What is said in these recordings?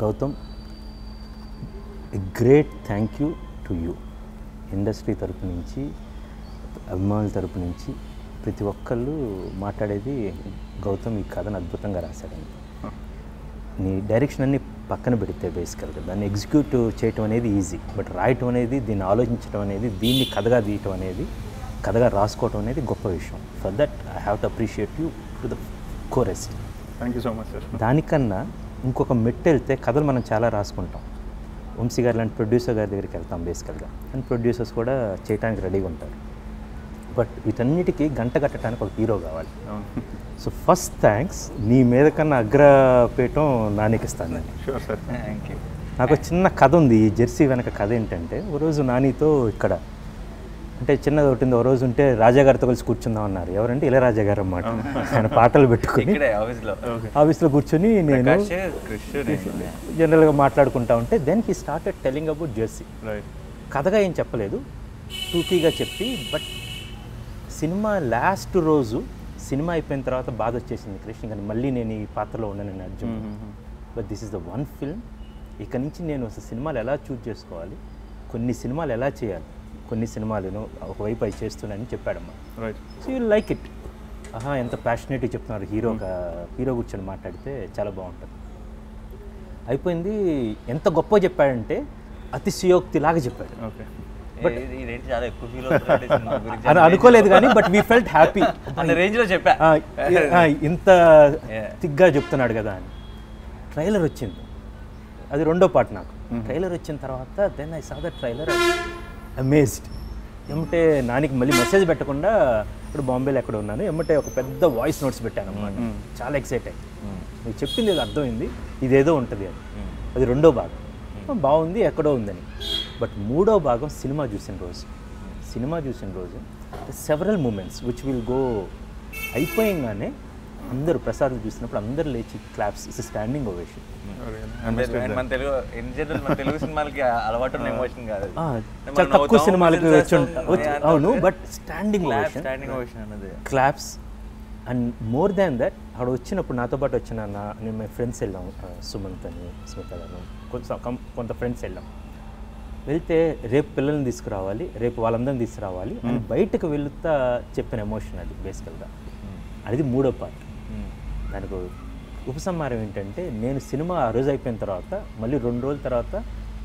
Gowtam, a great thank you to you. Industry తరపు నుంచి, అభిమానుల తరపు నుంచి ప్రతి ఒక్కళ్ళు మాట్లాడేది గౌతమ్ ఈ కథను అద్భుతంగా రాశాడని. నీ డైరెక్షన్ అన్ని పక్కన పెడితే బేసికల్గా దాన్ని ఎగ్జిక్యూట్ చేయటం అనేది ఈజీ, బట్ రాయటం అనేది, దీన్ని ఆలోచించడం అనేది, దీన్ని కథగా తీయటం అనేది, కథగా రాసుకోవటం అనేది గొప్ప విషయం. For that I have to appreciate you to the core. Thank you so much sir. దానికన్నా ఇంకొక మెట్టు వెళ్తే కథలు మనం చాలా రాసుకుంటాం. వంశీ గారు లాంటి ప్రొడ్యూసర్ గారి దగ్గరికి వెళ్తాం బేసికల్గా, అండ్ ప్రొడ్యూసర్స్ కూడా చేయడానికి రెడీగా ఉంటారు. బట్ వీటన్నిటికీ గంట కట్టడానికి ఒక హీరో కావాలి. సో ఫస్ట్ థ్యాంక్స్ నీ మీద కన్నా అగ్రపీఠం నానికిస్తాను నేను. Sure sir, thank you. నాకు చిన్న కథ ఉంది ఈ జెర్సీ వెనక. కథ ఏంటంటే, ఒకరోజు నానితో ఇక్కడ అంటే చిన్నది ఒకటి ఉంది. ఒకరోజు ఉంటే రాజాగారితో కలిసి కూర్చుందాం అన్నారు. ఎవరంటే ఇళయరాజా గారు అన్నమాట. ఆయన పాటలు పెట్టుకుని ఆఫీస్లో కూర్చొని నేను జనరల్గా మాట్లాడుకుంటా ఉంటే, then he started telling about Jersey. కథగా ఏం చెప్పలేదు, టూకీగా చెప్పి, బట్ సినిమా లాస్ట్ రోజు సినిమా అయిపోయిన తర్వాత బాధ వచ్చేసింది కృష్ణ గారు, మళ్ళీ నేను ఈ పాత్రలో ఉన్నానని Arjun. But this is the one film. ఇక నుంచి నేను సినిమాలు ఎలా చూజ్ చేసుకోవాలి, కొన్ని సినిమాలు ఎలా చేయాలి, కొన్ని సినిమాలను ఒకవైపు అవి చేస్తున్నానని చెప్పాడమ్మా. So you like it. ఆహా, ఎంత ప్యాషనేట్గా చెప్తున్నారు హీరో కూర్చొని మాట్లాడితే చాలా బాగుంటుంది. అయిపోయింది. ఎంత గొప్ప చెప్పాడంటే అతి సుయోక్తిలాగా చెప్పాడు. బట్ చాలా ఎక్కువ అనుకోలేదు కానీ, బట్ వీ ఫెల్ట్ హ్యాపీ. ఇంత తిగ్గా చెప్తున్నాడు కదా అని. ట్రైలర్ వచ్చింది, అది రెండో పాట. నాకు ట్రైలర్ వచ్చిన తర్వాత then I saw the trailer, amazed. ఏమంటే నానికి మళ్ళీ మెసేజ్ పెట్టకుండా, ఇప్పుడు బాంబేలో ఎక్కడ ఉన్నాను, ఏమంటే ఒక పెద్ద వాయిస్ నోట్స్ పెట్టాను అన్నమాట. చాలా ఎక్సైట్ అయ్యి నువ్వు చెప్పింది అది అర్థమైంది, ఇదేదో ఉంటుంది అని. అది రెండో భాగం బాగుంది ఎక్కడో ఉందని. బట్ మూడో భాగం సినిమా చూసిన రోజు several moments which will go. అయిపోయంగానే అందరూ ప్రసాద్లు చూసినప్పుడు అందరు లేచి క్లాప్స్, ఇస్ స్టాండింగ్ ఓవేషన్. తక్కువ సినిమాలకు అవును, but standing claps. And more than that, అక్కడ వచ్చినప్పుడు నాతో పాటు వచ్చిన మేము ఫ్రెండ్స్ వెళ్ళాము, సుమంతని స్మిత్ గారు కొంత ఫ్రెండ్స్ వెళ్ళాం. వెళ్తే రేపు పిల్లల్ని తీసుకురావాలి, రేపు వాళ్ళందరినీ తీసుకురావాలి అని బయటకు వెళుతా చెప్పిన ఎమోషన్ అది బేసికల్గా. అది మూడో పార్ట్. దానికి ఉపసంహారం ఏంటంటే, నేను సినిమా ఆ రోజు అయిపోయిన తర్వాత మళ్ళీ 2 రోజుల తర్వాత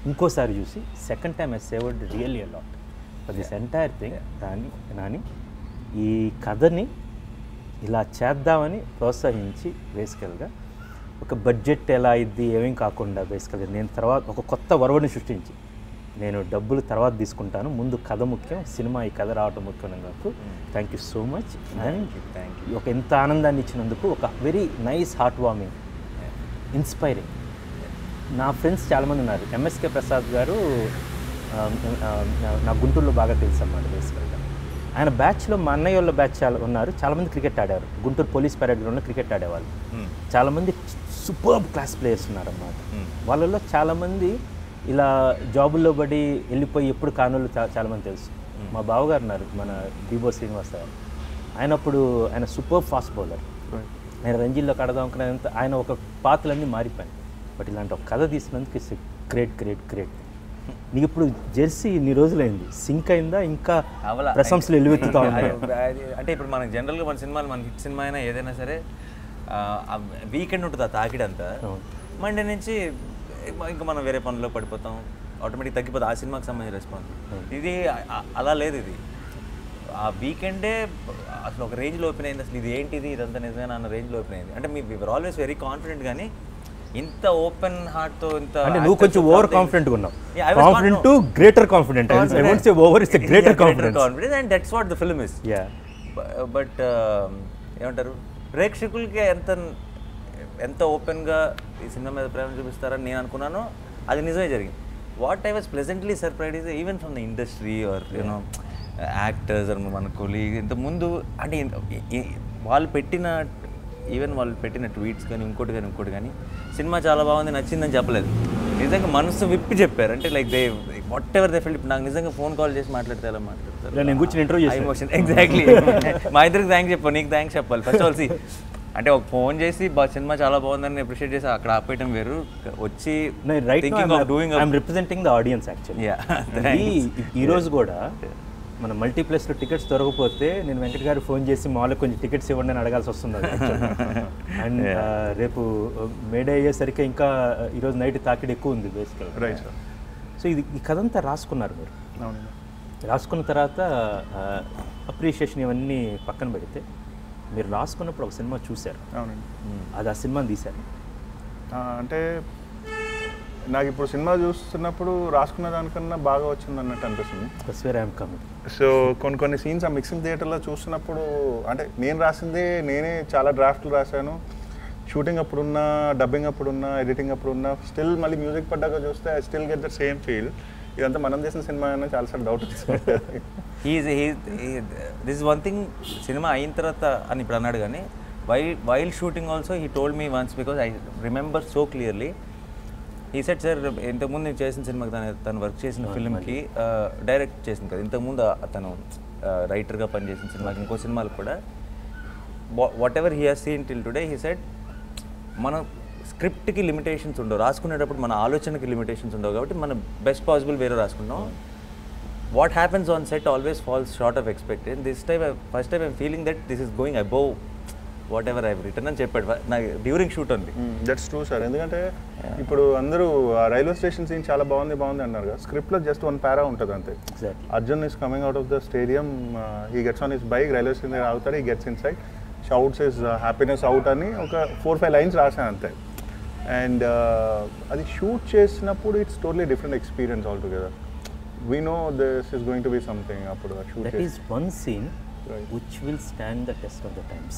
ఇంకోసారి చూసి, second time I savoured really a lot for this entire thing. Nani ఈ కథని ఇలా చేద్దామని ప్రోత్సహించి బేసికల్గా ఒక బడ్జెట్ ఎలా అయింది ఏమేం కాకుండా బేసికల్గా నేను తర్వాత ఒక కొత్త వరవడిని సృష్టించి, నేను డబ్బులు తర్వాత తీసుకుంటాను, ముందు కథ ముఖ్యం, సినిమా ఈ కథ రావటం ముఖ్యం. నాకు thank you so much. Thank you. ఒక ఎంత ఆనందాన్ని ఇచ్చినందుకు, ఒక very nice, heart warming, inspiring. నా ఫ్రెండ్స్ చాలామంది ఉన్నారు. ఎంఎస్కే ప్రసాద్ గారు నా గుంటూరులో బాగా తెలుసు అన్నమాట బేసికల్గా. ఆయన బ్యాచ్లో మా అన్నయ్య వాళ్ళ బ్యాచ్ చాలా ఉన్నారు, చాలామంది క్రికెట్ ఆడారు. గుంటూరు పోలీస్ పరేడ్ గ్రౌండ్లో క్రికెట్ ఆడేవాళ్ళు చాలామంది సూపర్ క్లాస్ ప్లేయర్స్ ఉన్నారన్నమాట. వాళ్ళలో చాలామంది ఇలా జాబుల్లో పడి వెళ్ళిపోయి ఎప్పుడు కానోళ్ళు చాలామంది తెలుసు. మా బావగారు ఉన్నారు, మన దీబో శ్రీనివాస్ గారు. ఆయన సూపర్ ఫాస్ట్ బౌలర్. ఆయన రంజీల్లో కడదామనుకునేంత ఆయన ఒక పాత్రలన్నీ మారిపోయాను. బట్ ఇలాంటి ఒక కథ తీసినందుకు ఇట్స్ గ్రేట్. నీకు ఇప్పుడు జెర్సీ ఇన్ని రోజులైంది, సింక్ అయిందా? ఇంకా ప్రశంసలు ఎల్లువెత్తుతా ఉంటాయి. అంటే ఇప్పుడు మనకి జనరల్గా మన సినిమాలు, మన హిట్ సినిమా అయినా ఏదైనా సరే, వీకెండ్ ఉంటుంది ఆ తాకిడంతా. మండే నుంచి ఇంకా మనం వేరే పనుల్లో పడిపోతాం, ఆటోమేటిక్ తగ్గిపోతుంది ఆ సినిమాకి సంబంధించిన రెస్పాన్స్. ఇది అలా లేదు. ఇది ఆ వీకెండే అసలు ఒక రేంజ్లో ఓపెన్ అయింది. అసలు ఇది ఏంటిది, ఇదంతా నిజంగా అన్న రేంజ్లో ఓపెన్ అయింది. అంటే మీరు ఆల్వేస్ వెరీ కాన్ఫిడెంట్, కానీ ఇంత ఓపెన్ హార్ట్తో ఇంత నువ్వు కొంచెం ఓవర్ కాన్ఫిడెంట్గా ఉన్నావు. Greater confident, I won't say over, it's greater confidence, and that's what the film is. But ఏమంటారు, ప్రేక్షకులకి ఎంత ఓపెన్గా ఈ సినిమా మీద ప్రేమ చూపిస్తారని నేను అనుకున్నాను, అది నిజమే జరిగింది. What I was pleasantly surprise is even from the industry are you know actors and మన కొలీగ్. ఇంతకుముందు అంటే వాళ్ళు పెట్టిన ట్వీట్స్ కానీ ఇంకోటి కానీ సినిమా చాలా బాగుంది నచ్చిందని చెప్పలేదు, నిజంగా మనసు విప్పి చెప్పారు. అంటే like they whatever they feel. ఇప్పుడు నాకు నిజంగా ఫోన్ కాల్ చేసి మాట్లాడితే ఎలా మాట్లాడతారు, ఎమోషన్. ఎగ్జాక్ట్లీ. మా ఇద్దరికి థ్యాంక్స్ చెప్పాలి, నీకు థ్యాంక్స్ చెప్పాలి. ఫస్ట్ ఆల్, అంటే ఒక ఫోన్ చేసి సినిమా చాలా బాగుందని అప్రిషియేట్ చేసి అక్కడ ఆపేయడం వేరు, వచ్చి రిప్రజెంటింగ్ ద ఆడియన్స్ యాక్చువల్లీ. ఈరోజు కూడా మన మల్టీప్లెక్స్లో టికెట్స్ దొరకకపోతే నేను వెంకట గారు ఫోన్ చేసి మాలో కొంచెం టికెట్స్ ఇవ్వండి అని అడగాల్సి వస్తున్నది. అండ్ రేపు మేడే అయ్యేసరికి ఇంకా ఈరోజు నైట్ తాకిడి ఎక్కువ ఉంది బేసికల్గా. సో ఇది ఈ కథ అంతా రాసుకున్నారు మీరు. రాసుకున్న తర్వాత అప్రిషియేషన్ ఇవన్నీ పక్కన పెడితే మీరు రాసుకున్నప్పుడు ఒక సినిమా చూశారు. అవునండి. అది ఆ సినిమాని తీశారు అంటే నాకు ఇప్పుడు సినిమా చూస్తున్నప్పుడు రాసుకున్న దానికన్నా బాగా వచ్చింది అన్నట్టు అనిపిస్తుంది. సో కొన్ని కొన్ని సీన్స్ ఆ మిక్సింగ్ థియేటర్లో చూస్తున్నప్పుడు అంటే నేను రాసిందే, నేనే చాలా డ్రాఫ్ట్లు రాశాను. షూటింగ్ అప్పుడున్నా, డబ్బింగ్ అప్పుడున్నా, ఎడిటింగ్ అప్పుడున్నా, స్టిల్ మళ్ళీ మ్యూజిక్ పడ్డాక చూస్తే I still get the same feel. ఇదంతా మనం చేసిన సినిమా అన్న చాలాసార్లు డౌట్ వచ్చింది. దిస్ వన్ థింగ్ సినిమా అయిన తర్వాత అని ఇప్పుడు అన్నాడు, కానీ while shooting also he told me once because I remember so clearly. ఈ సెట్ సార్ ఇంతకుముందు నేను చేసిన సినిమాకి తను వర్క్ చేసిన ఫిల్మ్కి డైరెక్ట్ చేసింది కదా, ఇంతకుముందు తను రైటర్గా పనిచేసిన సినిమాకి ఇంకో సినిమాలు కూడా, whatever he has seen till today he set మనం స్క్రిప్ట్కి లిమిటేషన్స్ ఉండవు, రాసుకునేటప్పుడు మన ఆలోచనకి లిమిటేషన్స్ ఉండవు, కాబట్టి మనం బెస్ట్ పాసిబుల్ వేరే రాసుకున్నాం. What happens on set always falls short of expectation. This time, first time I'm feeling that this is going above whatever I've written and cheppadu during shoot only. That's true sir. Endukante ippudu andaru railway station scene chaala baagundi baagundi annaru ga, script lo just one para untadu ante. Exactly. Arjun is coming out of the stadium, he gets on his bike, railway station there avutadu, he gets inside, shouts his happiness out ani oka 4-5 lines raasanu ante. And adi shoot chesinappudu it's totally different experience altogether. We know this is going to be something. That is one scene, right, which will stand the test of the times.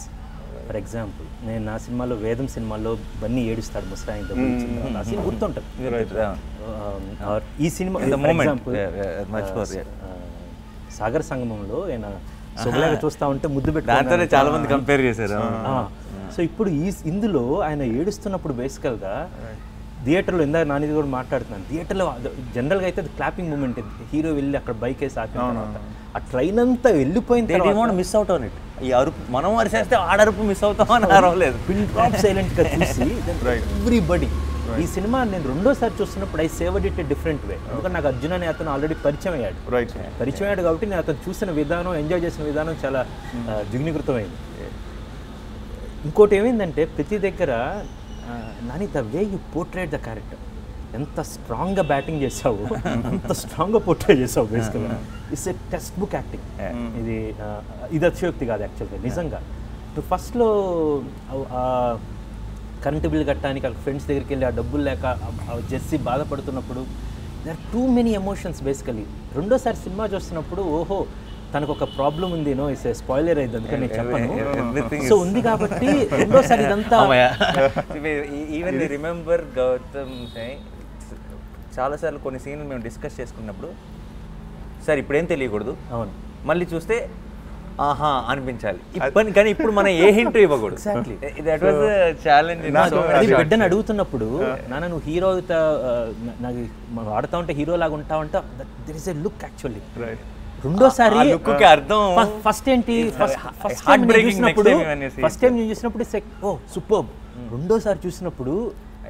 Right. For example, నేను నా సినిమాలో వేదం సినిమాలో బన్నీ ఏడుస్తాడు ముసరాయి దగ్గర గుర్తుంటుంది. ఈ cinema Sagar సంగమంలో ఆయన సొగలాగా చూస్తూ ఉంటే ముద్దు పెట్టి చాలా మంది కంపేర్ చేశారు. సో ఇప్పుడు ఈ ఇందులో ఆయన ఏడుస్తున్నప్పుడు బేసికల్గా థియేటర్లో ఇందాక నానిది కూడా మాట్లాడుతున్నాను, థియేటర్లో జనరల్గా అయితే అది క్లాపింగ్ మూమెంట్, హీరో వెళ్ళి అక్కడ బైక్ వేసి ఆపిన ఆ ట్రైన్ అంతా వెళ్ళిపోయింది. మిస్ అవుట్ అవును ఈ అరుపు మనం అరిసేస్తే ఆడరుపు మిస్ అవుతాం అని అరవలేదు, సైలెంట్గా చూసి ఎవ్రీబడి. ఈ సినిమా నేను రెండోసారి చూస్తున్నప్పుడు I savoured it a different way. ఎందుకంటే నాకు అర్జున్ అనే అతను ఆల్రెడీ పరిచయం అయ్యాడు కాబట్టి నేను అతను చూసిన విధానం, ఎంజాయ్ చేసిన విధానం చాలా జిగ్నీకృతమైంది. ఇంకోటి ఏమైందంటే ప్రతి దగ్గర Nani the way you portrait the character, ఎంత స్ట్రాంగ్గా బ్యాటింగ్ చేసావు అంత స్ట్రాంగ్గా పోర్ట్రేట్ చేసావు. బేసికల్గా it's a textbook acting, ఇది అతిశయోక్తి కాదు యాక్చువల్గా. నిజంగా ఇప్పుడు ఫస్ట్లో కరెంటు బిల్ కట్టడానికి వాళ్ళ ఫ్రెండ్స్ దగ్గరికి వెళ్ళి ఆ డబ్బులు లేక జెర్సీ బాధపడుతున్నప్పుడు they are too many emotions basically. రెండోసారి సినిమా చూస్తున్నప్పుడు ఓహో తనకు ఒక ప్రాబ్లం ఉంది, నో ఇస్ స్పాయిలర్ అయింది అందుకని నేను చెప్పను, సో ఉంది కాబట్టి రెండోసారి ఇదంతా. ఈవెన్ ఐ రిమెంబర్ గౌతమ్ చాలాసార్లు కొన్ని సీన్లు మేము డిస్కస్ చేసుకున్నప్పుడు సార్ ఇప్పుడేం తెలియకూడదు, అవును మళ్ళీ చూస్తే ఆహా అనిపించాలి ఇప్పని, కానీ ఇప్పుడు మనం ఏ హింట్ ఇవ్వకూడదు. Exactly that was the challenge. బిడ్డని అడుగుతున్నప్పుడు నాన్న నువ్వు హీరో నాకు మనం ఆడుతూ ఉంటే హీరోలాగా ఉంటావంటే there is a look actually. రెండోసారి ఫస్ట్ ఏంటి ఫస్ట్ టైం నేను చూసినప్పుడు ఓ సూపర్బ్, రెండోసారి చూసినప్పుడు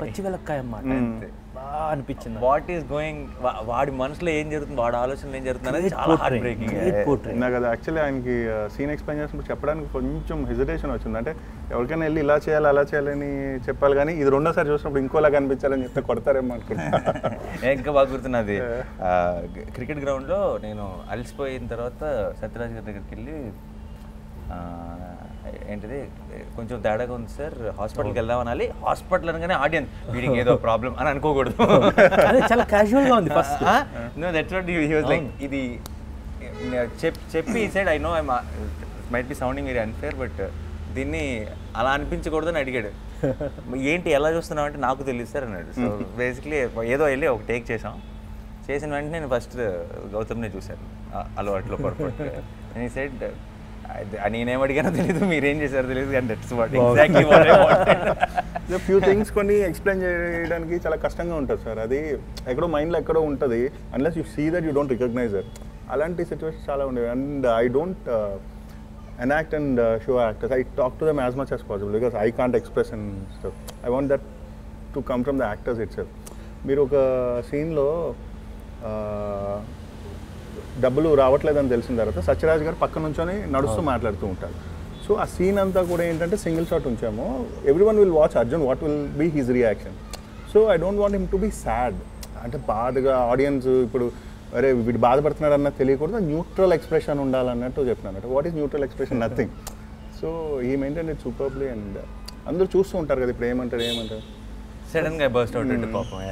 పచ్చివెలక్కాయ అన్నమాట బాగా అనిపించింది. వాట్ ఈస్ గోయింగ్, వాడి మనసులో ఏం జరుగుతుంది, వాడి ఆలోచనలో ఏం జరుగుతుంది. నాకు అది యాక్చువల్లీ ఆయనకి సీన్ ఎక్స్ప్లెయిన్ చేసినప్పుడు చెప్పడానికి కొంచెం హెజిటేషన్ వచ్చింది. అంటే ఎవరికైనా వెళ్ళి ఇలా చేయాలి అలా చేయాలని చెప్పాలి, కానీ ఇది రెండోసారి చూసినప్పుడు ఇంకోలాగా అనిపించాలని చెప్తే కొడతారేమో అనుకుంటున్నా. ఇంకా బాగా గుర్తున్నది క్రికెట్ గ్రౌండ్లో నేను అలసిపోయిన తర్వాత సత్యరాజ్ గారి దగ్గరికి వెళ్ళి ఏంటిది కొంచెం తేడాగా ఉంది సార్ హాస్పిటల్కి వెళ్దాం అనాలి, హాస్పిటల్ అనగానే ఆడియన్స్ వీడికి ఏదో ప్రాబ్లం అని అనుకోకూడదు, చాలా క్యాజువల్గా ఉంది first. No that's what he was like. ఇది చెప్పి he said I know I might be sounding very unfair but దీన్ని అలా అనిపించకూడదు అని అడిగాడు. ఏంటి ఎలా చూస్తున్నావు అంటే నాకు తెలియదు సార్ అన్నాడు. సో బేసిక్లీ ఏదో వెళ్ళి ఒక టేక్ చేసాం, చేసిన వెంటనే నేను ఫస్ట్ గౌతమ్నే చూశాను అలవాట్లో పొరపాటుగా. అండ్ హి సెడ్ నేనేం అడిగానో తెలీదు మీరేం చేశారో తెలియదు, కానీ that's what exactly what I wanted. Few things కొన్ని ఎక్స్ప్లెయిన్ చేయడానికి చాలా కష్టంగా ఉంటుంది సార్, అది ఎక్కడో మైండ్లో ఎక్కడో ఉంటుంది, unless you see that you don't recognise that. అలాంటి సిచ్యువేషన్ చాలా ఉండేవి. And I don't enact and show actors. I talk to them as much as possible because I can't express and stuff. I want that to come from the actors itself. Meeru oka scene lo డబ్బులు రావట్లేదని తెలిసిన తర్వాత సత్యరాజ్ గారు పక్క నుంచొని నడుస్తూ మాట్లాడుతూ ఉంటారు. సో ఆ సీన్ అంతా కూడా ఏంటంటే సింగిల్ షాట్ ఉంచాము. Everyone will watch Arjun what will be his reaction. So I don't want him to be sad, అంటే బాధగా ఆడియన్స్ ఇప్పుడు అరే వీడు బాధపడుతున్నాడు అన్న తెలియకూడదు, న్యూట్రల్ ఎక్స్ప్రెషన్ ఉండాలన్నట్టు చెప్పినాను. What is neutral expression? Nothing. So ఈ మెయింటైన్ ఇట్ సూపర్లీ అండ్ అందరూ చూస్తూ ఉంటారు కదా ఇప్పుడు ఏమంటారు ఏమంటారు సడన్గా బర్స్ట్ అవుట్ అంటే పాపం.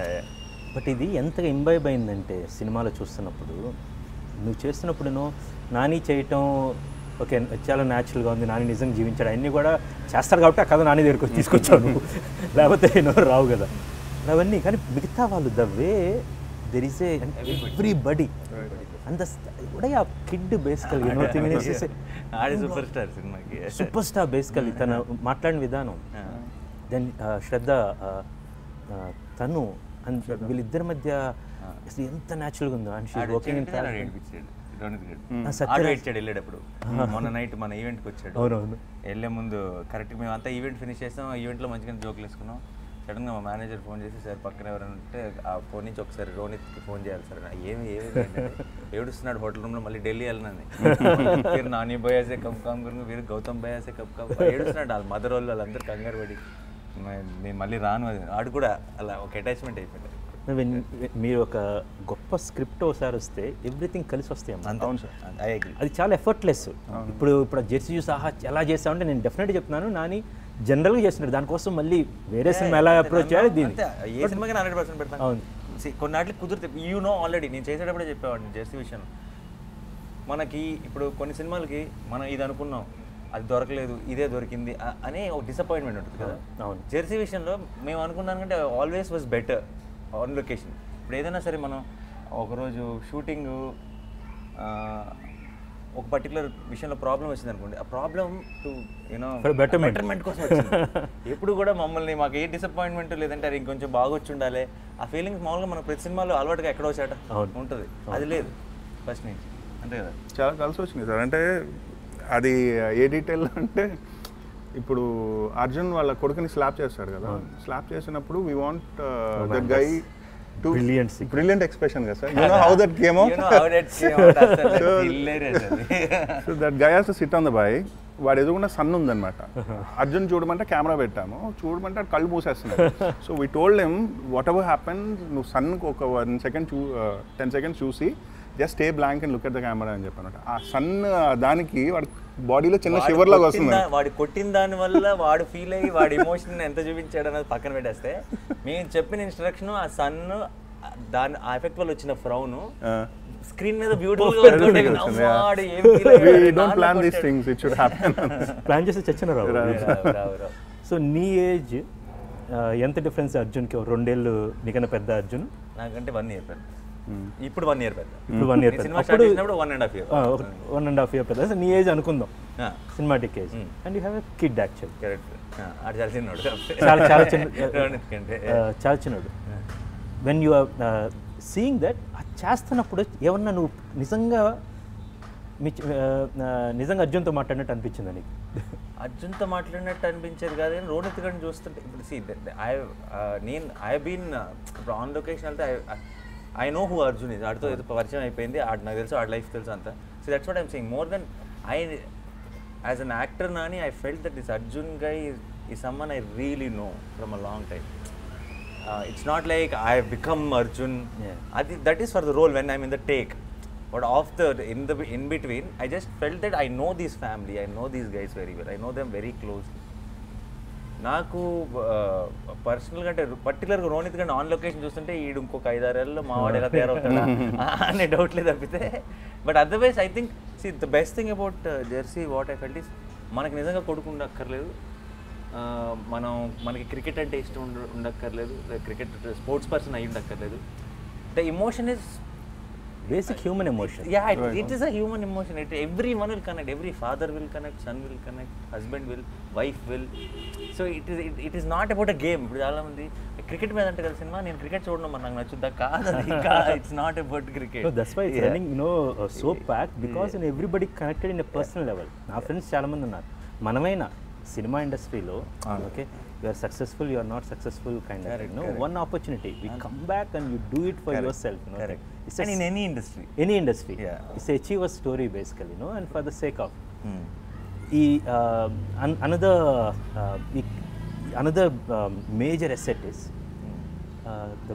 బట్ ఇది ఎంతగా ఇంబైబ్ అయిందంటే సినిమాలో చూస్తున్నప్పుడు నువ్వు చేస్తున్నప్పుడునో నాని చేయటం ఓకే చాలా న్యాచురల్గా ఉంది, నాని నిజంగా జీవించాడు అన్నీ కూడా చేస్తారు కాబట్టి ఆ కథ నాని దగ్గరకు తీసుకొచ్చాను, లేకపోతే ఎవరు రావు కదా అవన్నీ. కానీ మిగతా వాళ్ళు the way there is everybody and కూడా ఆ kid basically super star basical తన మాట్లాడిన విధానం దెన్ శ్రద్ధ తను వీళ్ళిద్దరి మధ్య అసలు ఎంత న్యాచురల్గా ఉందో. వెళ్ళేటప్పుడు మొన్న నైట్ మన ఈవెంట్కి వచ్చాడు, వెళ్ళే ముందు కరెక్ట్గా మేము అంతా ఈవెంట్ ఫినిష్ చేస్తాం, ఈవెంట్లో మంచిగా జోకులు వేసుకున్నాం. సడన్గా మా మేనేజర్ ఫోన్ చేసి సార్ పక్కన ఎవరైనా ఉంటే ఆ ఫోన్ నుంచి ఒకసారి రోనిత్కి ఫోన్ చేయాలి సార్. ఏమి ఏమి ఏడుస్తున్నాడు హోటల్ రూమ్లో, మళ్ళీ ఢిల్లీ వెళ్ళినది మీరు నాని బయాసే కప్ కామ్ గురు మీరు గౌతమ్ బయాసే కప్ కామ్ ఏడుస్తున్నాడు. వాళ్ళ మదర్ వాళ్ళు వాళ్ళందరూ కంగారు పడి నేను మళ్ళీ రాను అది ఆడు కూడా అలా ఒక అటాచ్మెంట్ అయిపోయింది. మీరు ఒక గొప్ప స్క్రిప్ట్ ఒకసారి వస్తే ఎవ్రీథింగ్ కలిసి వస్తాయమ్మా. అవును సార్, అది చాలా ఎఫర్ట్లెస్. ఇప్పుడు జెర్సీ జ్యూస్ ఆహా ఎలా చేస్తామంటే నేను డెఫినెట్గా చెప్తున్నాను నాని జనరల్గా చేస్తున్నాడు, దానికోసం మళ్ళీ వేరే సినిమా ఎలా అప్రోచ్ చేయాలి దీనికి ఏ సినిమాకి 100% పెడతాను. అవును కొన్నాట్లు కుదిరితే యూనో ఆల్రెడీ నేను చేసేటప్పుడే చెప్పేవాడిని జెర్సీ విషయం. మనకి ఇప్పుడు కొన్ని సినిమాలకి మనం ఇది అనుకున్నాం అది దొరకలేదు ఇదే దొరికింది అనే ఒక డిసప్పాయింట్మెంట్ ఉంటుంది కదా. అవును జెర్సీ విషయంలో మేము అనుకున్నానంటే always was better on location. ఇప్పుడు ఏదైనా సరే మనం ఒకరోజు షూటింగ్ ఒక పర్టికులర్ విషయంలో ప్రాబ్లం వచ్చింది అనుకోండి, ఆ ప్రాబ్లం టు యూనో బెటర్మెంట్ కోసం వచ్చింది. ఎప్పుడు కూడా మమ్మల్ని మాకు ఏ డిసప్పాయింట్మెంట్ లేదంటే అది ఇంకొంచెం బాగొచ్చి ఉండాలి ఆ ఫీలింగ్స్ మామూలుగా మనం ప్రతి సినిమాలో అలవాటుగా ఎక్కడో చాట ఉంటుంది, అది లేదు ఫస్ట్ నుంచి అంతే కదా. చాలా కలిసి వచ్చింది సార్, అంటే అది ఏ డీటెయిల్ అంటే ఇప్పుడు అర్జున్ వాళ్ళ కొడుకుని స్లాప్ చేస్తాడు కదా, స్లాప్ చేసినప్పుడు we want that guy to brilliant expression కదా sir, you know how that came out, so that guy has to sit on the by. వాడు ఎదుగున్న సన్ ఉందనమాట, అర్జున్ చూడమంటే కెమెరా పెట్టాము, చూడమంటే అది కళ్ళు మూసేస్తున్నాడు. So we told him whatever happen నువ్వు సన్కి ఒక 1 సెకండ్ 10 సెకండ్స్ చూసి just stay blank and look at the camera అని చెప్పనట. ఆ సన్ దానికి వాడి బాడీలో చిన్న షివర్ లాగా వస్తుంది, వాడు కొట్టిన దాని వల్ల వాడు ఫీల్ అయ్యి వాడి ఎమోషన్ ఎంత చూపించాడు అన్నది పక్కన పెట్టేస్తే మేము చెప్పిన ఇన్స్ట్రక్షన్ ఆ సన్ దాని ఆ ఎఫెక్ట్ వల్ల వచ్చిన ఫ్రౌన్ స్క్రీన్ మీద బ్యూటిఫుల్. సో నీ ఏజ్ ఎంత డిఫరెన్స్ అర్జున్కి? 2 ఏళ్ళు నీకన్నా పెద్ద అర్జున్, నాకంటే 1 ఇయర్ పెద్ద. ఇప్పుడు 1 ఇయర్ పెద్ద, ఇప్పుడు 1 ఇయర్ పెద్ద, 1.5 ఇయర్ పెద్ద. నీ ఏజ్ అనుకుందాం cinematic age and you have a kid actual చాలా చిన్నోడు. When you are seeing that అది చేస్తున్నప్పుడు ఏమన్నా నువ్వు నిజంగా అర్జున్తో మాట్లాడినట్టు అనిపించింది నీకు? అర్జున్తో మాట్లాడినట్టు అనిపించేది కాదు కానీ రోనిత్ గారిని చూస్తుంటే ఇప్పుడు సీ ఐ బీన్ ఇప్పుడు ఆన్ లొకేషన్ వెళ్తే I know who Arjun is. ఆడితో ఏదో పరిచయం అయిపోయింది, ఆడు నాకు తెలుసు, ఆడ లైఫ్ తెలుసు అంతా. So that's what I'm saying. More than I as an actor Nani, I felt that this Arjun guy is someone I really know from a long time. It's not like I have become Arjun. Yeah. That is for the role when I'm in the take. But in between, I just felt that I know this family, I know these guys very well. I know them very closely. నాకు పర్సనల్గా అంటే పర్టికులర్గా రోనిత్ గారిని on location చూస్తుంటే ఈడు ఇంకొక 5-6 ఏళ్ళలో మావాడు ఎలా తయారవుతాడా అనే డౌట్లే తప్పితే, but otherwise I think see the best thing about Jersey what I felt is మనకు నిజంగా కొడుకు ఉండక్కర్లేదు, మనకి క్రికెట్ అంటే ఇష్టం ఉండక్కర్లేదు, క్రికెట్ స్పోర్ట్స్ పర్సన్ అయ్యి ఉండక్కర్లేదు. The emotion is basic human emotion. Yeah, it is a human emotion. Everyone will connect. Every father will connect, son will connect, husband will, wife will. So it is not about a game. Cricket it's not about cricket. No, that's why it's running, you know, so packed because you know, everybody connected in a personal level. My friends, Chalamandu unnaru. Manamaina cinema industry lo, okay, you are successful, you are not successful kind of thing. No, one opportunity. We come back and you do it for yourself. You know, it's and in any industry. Any industry. Yeah. It's a achiever story basically, you know, and for the sake of. Another major asset is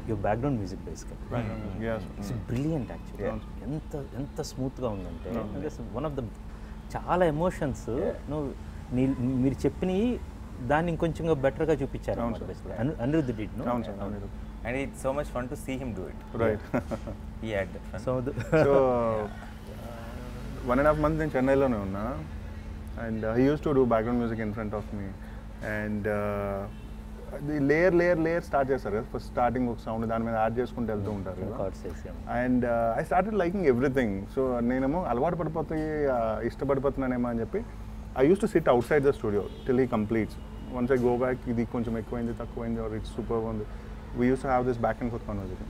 your background music basically. Background music, yes. It's brilliant actually. Enta smooth ga undante. One of the chala emotions, you know, మీరు చెప్పిన దాన్ని ఇంకొంచెంగా better గా చూపించారు Anirudh did no and it's so much fun to see him do it right he had that fun so 1.5 months in Chennai lo unna and he used to do background music in front of me and the layer start చేశారు first starting ఒక sound దాని మీద add చేసుకుంటూ వెళ్తూ ఉంటారు and I started liking everything so నేనేమో అలవాటు పడిపోతాయి ఇష్టపడిపోతున్నానేమో అని చెప్పి I used to sit outside the studio till he completes. Once I go back, idi koncham ekku ayindi takku ayindi or it's superb on the. We used to have this back and forth conversation.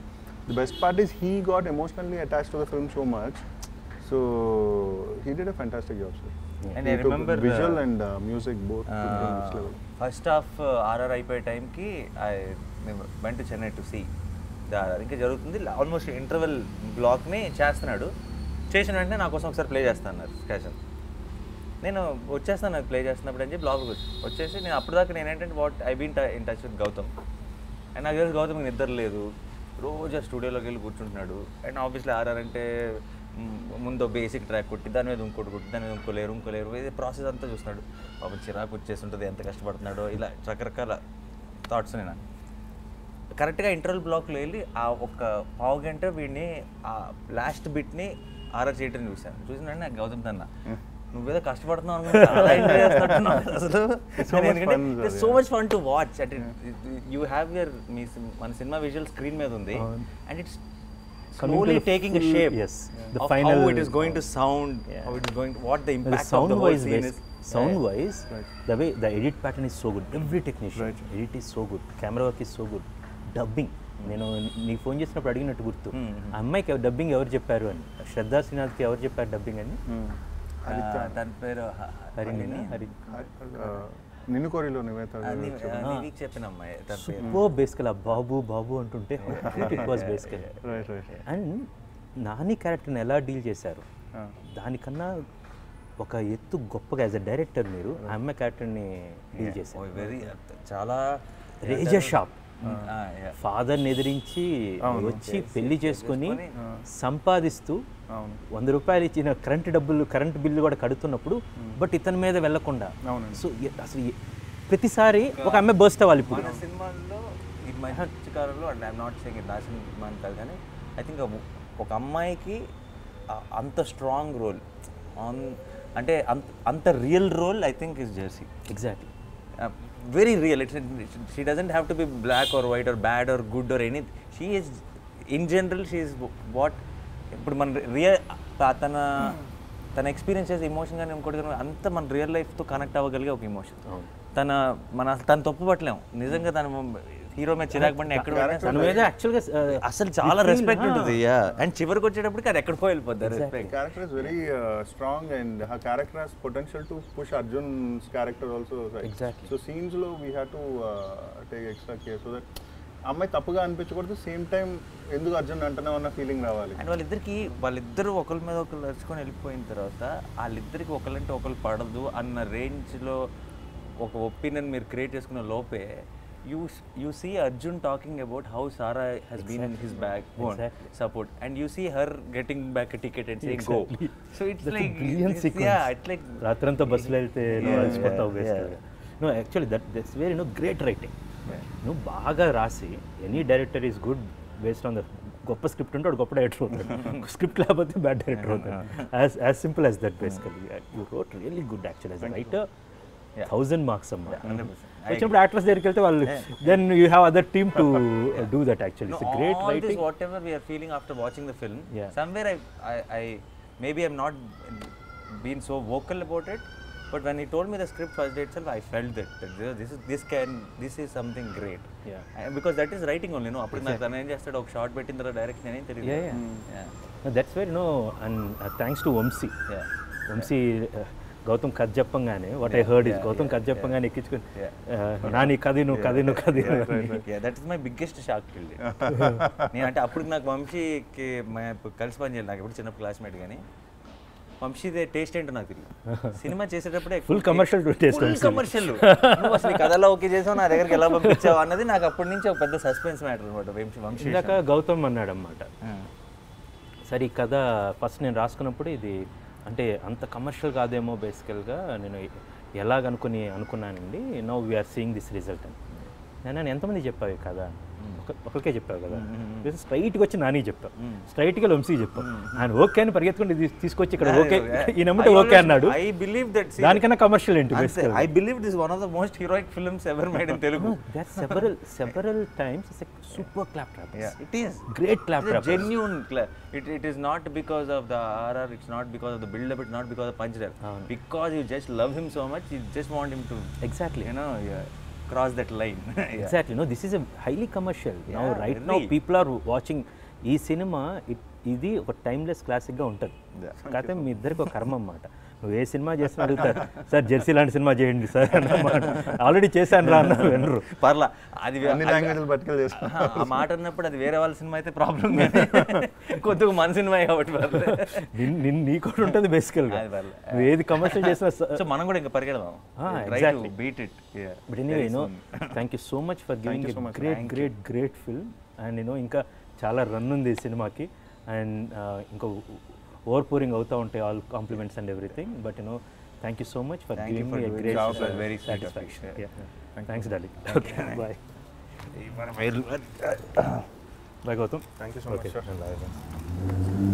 The best part is he got emotionally attached to the film so much, so he did a fantastic job, sir. And he I remember visual and music both to the next level. First half RRI pay time ki I went to Chennai to see the RRI. Inka jarugutundi almost interval block ne chestunadu. Station ventane na kosam okkar play chestannaru schedule. నేను వచ్చేస్తాను నాకు play చేస్తున్నప్పుడు అని చెప్పి blog వచ్చేసి నేను అప్పటిదాకా నేను ఏంటంటే what I been in touch with Gautam and నాకు తెలిసి గౌతమ్కి నిద్ర లేదు రోజు ఆ స్టూడియోలోకి వెళ్ళి కూర్చుంటున్నాడు అండ్ ఆబ్వియస్లీ ఆర్ఆర్ అంటే ముందు బేసిక్ ట్రాక్ కొట్టి దాని మీద ఇంకోటి కొట్టి దాని మీద ఇంకో లేరు ఇది ప్రాసెస్ అంతా చూస్తున్నాడు పాపం చిరాకు వచ్చేసి ఉంటుంది ఎంత కష్టపడుతున్నాడో ఇలా రకరకాల థాట్స్ నేను కరెక్ట్గా ఇంటర్వల్ బ్లాక్లో వెళ్ళి ఆ ఒక పావు గంట వీడిని ఆ లాస్ట్ బిట్ని ఆర్ఆర్ చేయటం చూసాను నాకు గౌతమ్ తన్నా నువ్వేదో కష్టపడుతున్నావు so much fun to watch అంటే యూ హ్యావ్ యువర్ మీ మన సినిమా విజువల్ స్క్రీన్ మీద ఉంది and it's slowly taking a shape the final how it is going to sound how it is going to, what the impact the of the whole scene is sound wise the way the edit pattern is so good every technician edit is so good camera work is so good dubbing నేను నీకు phone చేసినప్పుడు అడిగినట్టు గుర్తు ఆ అమ్మాయికి dubbing ఎవరు చెప్పారు అని శ్రద్ధా సిన్హాకి ఎవరు చెప్పారు డబ్బింగ్ అని దాని పేరు బేసికల్ ఆ బాబు అంటుంటే అండ్ నాని క్యారెక్టర్ని ఎలా డీల్ చేశారు దానికన్నా ఒక ఎత్తు గొప్పగా యాజ్ అ డైరెక్టర్ మీరు ఆ అమ్మాయి క్యారెక్టర్ని డీల్ చేశారు వెరీ చాలా రేజర్ షాప్ ఫాదర్ని ఎదిరించి వచ్చి పెళ్లి చేసుకుని సంపాదిస్తూ 100 రూపాయలు ఇచ్చిన కరెంట్ బిల్లు కూడా కడుతున్నప్పుడు బట్ ఇతని మీద వెళ్లకుండా సో అసలు ప్రతిసారి ఒక అమ్మాయి బర్స్ట్ అవ్వాలి ఇప్పుడు సినిమాల్లో కానీ ఐ థింక్ ఒక అమ్మాయికి అంత స్ట్రాంగ్ రోల్ అంటే అంత real role I think is Jersey exactly very real she doesn't have to be black or white or bad or good or anything she is in general she is what ఇప్పుడు మన real తన experiences emotion కానీ ఇంకోటి అంత మన real లైఫ్తో connect అవ్వగలిగే ఒక emotion తన తప్పు పట్టలేము నిజంగా తను హీరో మీద చిరాకు పడిన ఎక్కడ యాక్చువల్గా అసలు చాలా రెస్పెక్ట్ ఉంటుంది అండ్ చివరికి వచ్చేటప్పటికి అది ఎక్కడికో వెళ్ళిపోతారు character is very strong and her character has potential to push Arjun's character also exactly so scenes లో we have to take extra care so that అమ్మాయి తప్పుగా అనిపించకూడదు సేమ్ టైం ఎందుకు అర్జున్ అంటున్నావు అన్న ఫీలింగ్ రావాలి అండ్ వాళ్ళిద్దరు ఒకరి మీద ఒకరు నడుచుకొని వెళ్ళిపోయిన తర్వాత వాళ్ళిద్దరికి ఒకళ్ళంటే ఒకరు పడదు అన్న రేంజ్లో ఒక ఒపీనియన్ మీరు క్రియేట్ చేసుకున్న లోపే you see Arjun talking about how Sara has been in his backbone support and you see her getting back a ticket and saying go so it's that's like a brilliant sequence it's like ratranta bus la elthe alsipotha obviously no actually that's very great writing no baga rasi any director is good based on the goppa script unte goppa director avutadu script labothe bad director avutadu as simple as that basically you wrote really good actually as a writer 1000 marks amma 100% actors there, then you have other team to do that actually. No, it's a great writing. This whatever we are feeling after watching the film, somewhere I maybe I'm not been so vocal about it, but when he told me the script first day itself, I felt that, this is something great. Yeah. Because that is writing only, no. Exactly. I short bit in the direction. Yeah, yeah. Mm. Yeah. No, that's where, you know, and thanks to OMSI. Yeah. OMSI. Yeah. Gautam Kajjapangane, what I heard is Gautam Kajjapangane Kichkun. Nani Kadinu, Kadinu, Kadinu. Yeah, that is my biggest shock till date. Mamshi, they taste into Nakiri. Cinema chase it up. Full commercial to taste. Full commercial. No, actually, Kadala okay, Jason, I think Kalaba picture. Another thing, I got put into the suspense matter. What a Mamshi. Like a Gautam Manadam matter. Sorry, Kada, first name Raskanapudi, the Ante Anta commercial Gademo Beskelga, and you know, Yelagankuni, Ankunanindi, now we are seeing this result. And an Anthony Jepa Kada, okay Jepa, this is straight coach and Annie Jepa, straight to MC Jepa, and work and Paragathun this coach. I believe that Dhanikanna commercial into Beskel. I believe this is one of the most heroic films ever made in Telugu. No, that's several times, it's a super claptrap. Yeah, it is. Great claptrap. Genuine clap. It is not because of the RR, it's not because of the build-up, it's not because of the punch there. Because you just love him so much, you just want him to cross that line. Exactly. No, this is a highly commercial. Now, right now, people are watching this cinema, it is a timeless classic. This cinema just not sir, Jersey land cinema jayindi sir. Already chesan rana venru. Parla. Adi anni languages patkal chestunna. Aa maata annappudu adi vera vaal cinema ayithe problem gaani. Kodduga man cinema ayavadu parla. Nin nee koddu untadi basically ga. Adi parla. Nu edi commercial chesina so manam kuda inga parigeladam. Exactly. Beat it. Yeah. But anyway, you know, thank you so much for giving a great film, and you know inka chala run undi cinema ki, and inka overpouring out on all compliments and everything, but you know, thank you so much for giving me a great satisfaction. Yeah. Thanks, darling. Okay, bye. Bye, Gautam. Thank you so much.